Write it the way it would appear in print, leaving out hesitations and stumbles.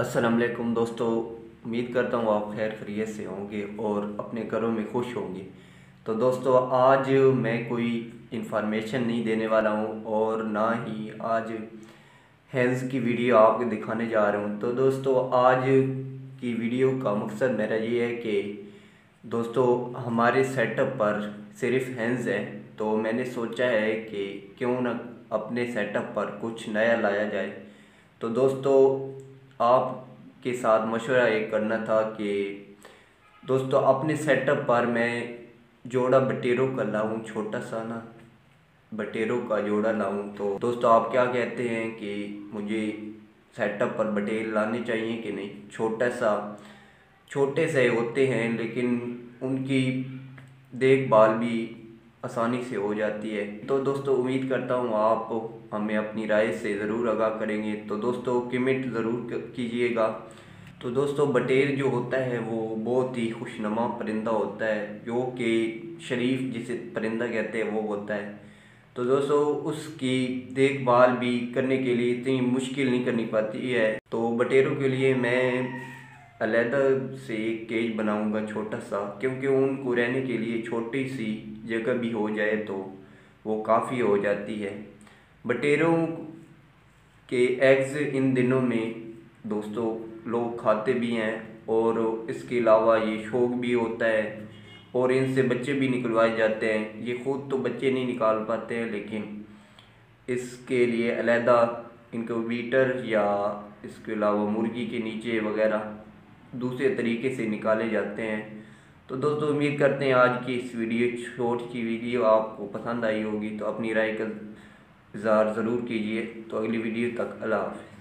अस्सलाम वालेकुम दोस्तों, उम्मीद करता हूँ आप खैर खैरियत से होंगे और अपने घरों में खुश होंगे। तो दोस्तों, आज मैं कोई इन्फॉर्मेशन नहीं देने वाला हूँ और ना ही आज हैंड्स की वीडियो आपको दिखाने जा रहा हूँ। तो दोस्तों, आज की वीडियो का मकसद मेरा ये है कि दोस्तों हमारे सेटअप पर सिर्फ हैंड्स हैं, तो मैंने सोचा है कि क्यों ना अपने सेटअप पर कुछ नया लाया जाए। तो दोस्तों, आपके साथ मशवरा ये करना था कि दोस्तों अपने सेटअप पर मैं जोड़ा बटेरों का लाऊं, छोटा सा ना बटेरों का जोड़ा लाऊं। तो दोस्तों आप क्या कहते हैं कि मुझे सेटअप पर बटेर लाने चाहिए कि नहीं? छोटे से होते हैं लेकिन उनकी देखभाल भी आसानी से हो जाती है। तो दोस्तों उम्मीद करता हूँ आप हमें अपनी राय से ज़रूर आगाह करेंगे। तो दोस्तों कमेंट ज़रूर कीजिएगा। तो दोस्तों बटेर जो होता है वो बहुत ही खुशनुमा परिंदा होता है, जो कि शरीफ जिसे परिंदा कहते हैं वो होता है। तो दोस्तों उसकी देखभाल भी करने के लिए इतनी मुश्किल नहीं करनी पड़ती है। तो बटेरों के लिए मैं अलहदा से एक केज बनाऊंगा छोटा सा, क्योंकि उनको रहने के लिए छोटी सी जगह भी हो जाए तो वो काफ़ी हो जाती है। बटेरों के एग्ज़ इन दिनों में दोस्तों लोग खाते भी हैं और इसके अलावा ये शौक भी होता है और इनसे बच्चे भी निकलवाए जाते हैं। ये खुद तो बच्चे नहीं निकाल पाते हैं, लेकिन इसके लिए अलहदा इनक्यूबेटर या इसके अलावा मुर्गी के नीचे वगैरह दूसरे तरीके से निकाले जाते हैं। तो दोस्तों उम्मीद करते हैं आज की इस छोटी सी वीडियो आपको पसंद आई होगी। तो अपनी राय का इज़हार ज़रूर कीजिए। तो अगली वीडियो तक अल्लाह हाफ़िज़।